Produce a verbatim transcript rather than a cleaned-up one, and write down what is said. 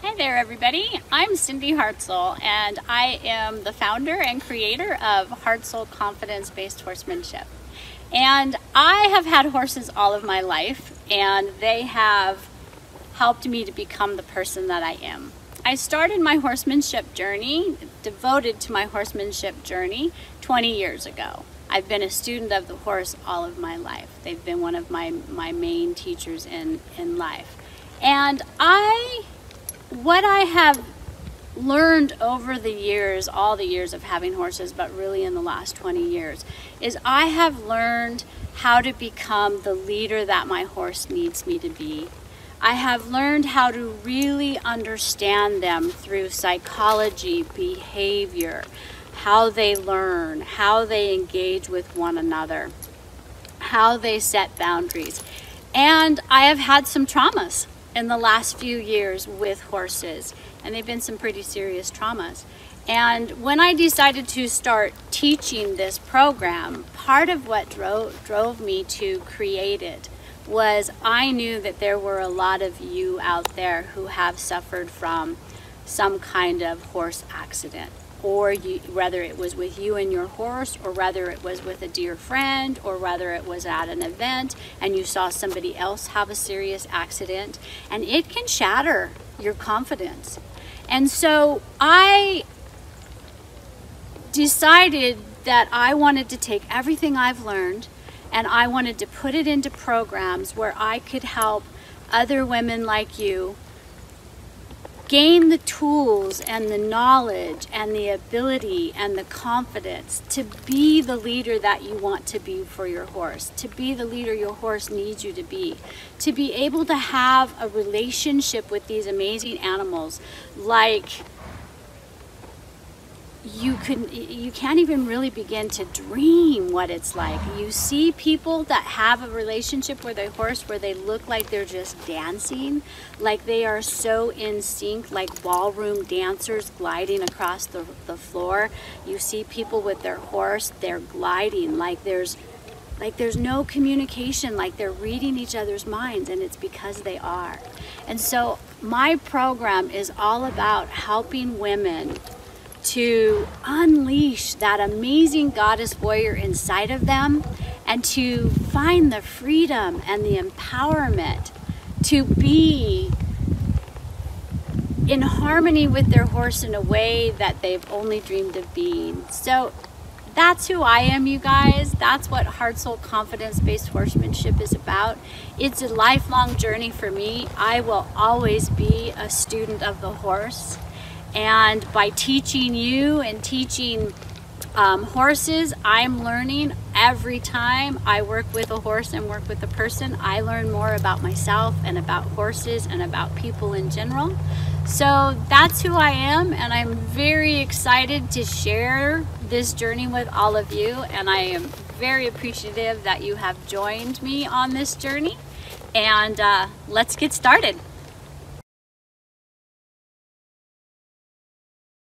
Hi there everybody, I'm Cindy Hartzell and I am the founder and creator of Heart Soul Confidence-Based Horsemanship. And I have had horses all of my life and they have helped me to become the person that I am. I started my horsemanship journey, devoted to my horsemanship journey twenty years ago. I've been a student of the horse all of my life. They've been one of my, my main teachers in, in life. And I, what I have learned over the years, all the years of having horses, but really in the last twenty years, is I have learned how to become the leader that my horse needs me to be. I have learned how to really understand them through psychology, behavior, how they learn, how they engage with one another, how they set boundaries. And I have had some traumas in the last few years with horses, and they've been some pretty serious traumas. And when I decided to start teaching this program, part of what drove, drove me to create it was I knew that there were a lot of you out there who have suffered from some kind of horse accident, or you, whether it was with you and your horse, or whether it was with a dear friend, or whether it was at an event and you saw somebody else have a serious accident, and it can shatter your confidence. And so I decided that I wanted to take everything I've learned and I wanted to put it into programs where I could help other women like you gain the tools and the knowledge and the ability and the confidence to be the leader that you want to be for your horse, to be the leader your horse needs you to be, to be able to have a relationship with these amazing animals like You, couldn't, you can't even really begin to dream what it's like. You see people that have a relationship with a horse where they look like they're just dancing, like they are so in sync, like ballroom dancers gliding across the, the floor. You see people with their horse, they're gliding, like there's, like there's no communication, like they're reading each other's minds, and it's because they are. And so my program is all about helping women to unleash that amazing goddess warrior inside of them and to find the freedom and the empowerment to be in harmony with their horse in a way that they've only dreamed of being. So that's who I am, you guys. That's what Heart Soul Confidence-Based Horsemanship is about. It's a lifelong journey for me. I will always be a student of the horse. And by teaching you and teaching um, horses, I'm learning every time I work with a horse and work with a person. I learn more about myself and about horses and about people in general. So that's who I am, and I'm very excited to share this journey with all of you, and I am very appreciative that you have joined me on this journey. And uh, let's get started.